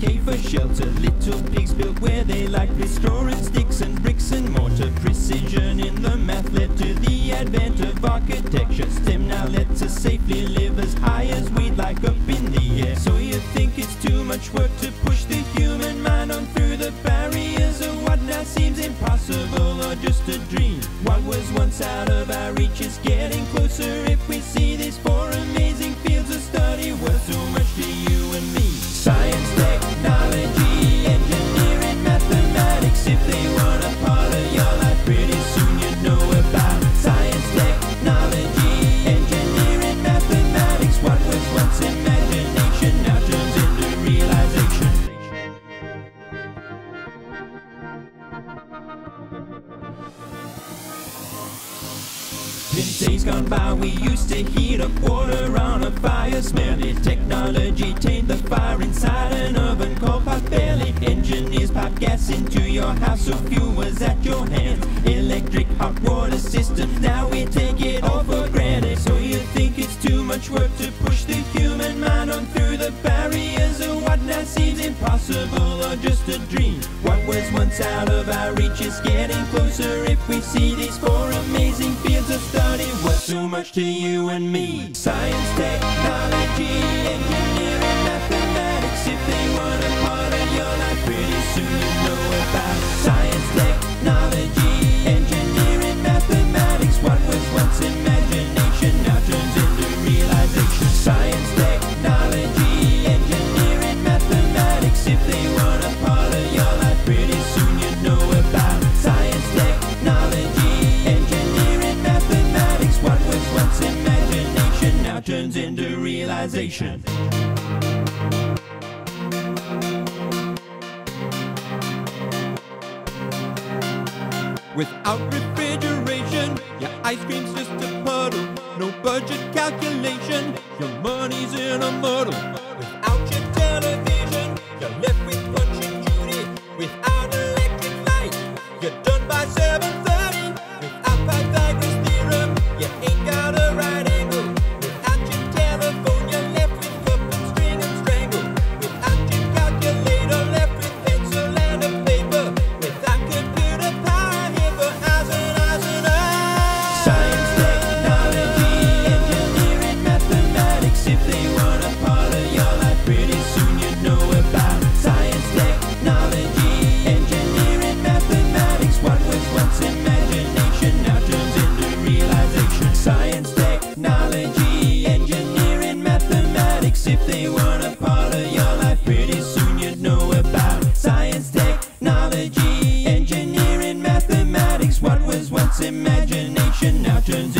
cave for shelter. Little pigs built where they like with straw and sticks and bricks and mortar. Precision in the math led to the advent of architecture. STEM now lets us safely live as high as we'd like up in the air. So you think it's too much work to push the human mind on through the barriers of what now seems impossible or just a dream. What was once out of our reach is getting closer if we see these four amazing fields of study worth so much to you and me. Science, technology, engineering, mathematics. If they want a part of your life, pretty soon you'd know about it. Science, technology, engineering, mathematics. What was once imagination now turns into realization. In days gone by, we used to heat up water on a fire. Smelly technology tamed the fire inside an oven. Coal pipe barely. Engineers pipe gas into your house so fuel was at your hands. Electric hot water systems, now we take it all for granted. So you think it's too much work to push the human mind on through the barriers of what now seems impossible or just a dream. What was once out of our reach is getting closer if we see these four amazing fields of study. What's so much to you and me? Science, technology, engineering, mathematics. If they want a part of your life, pretty soon you know about it. Science, technology, engineering, mathematics. What was once imagination now turns into realization. Science, technology, engineering, mathematics. If they want a part of your life, pretty soon you know about it. Science, technology, turns into realization. Without refrigeration, your ice cream's just a puddle. No budget calculation, your money's in a muddle. Without your television, you're left with Punch and Judy. Without electric light, you're done by 7:30. Without Pythagoras theorem, you ain't got a right angle. Imagination now turns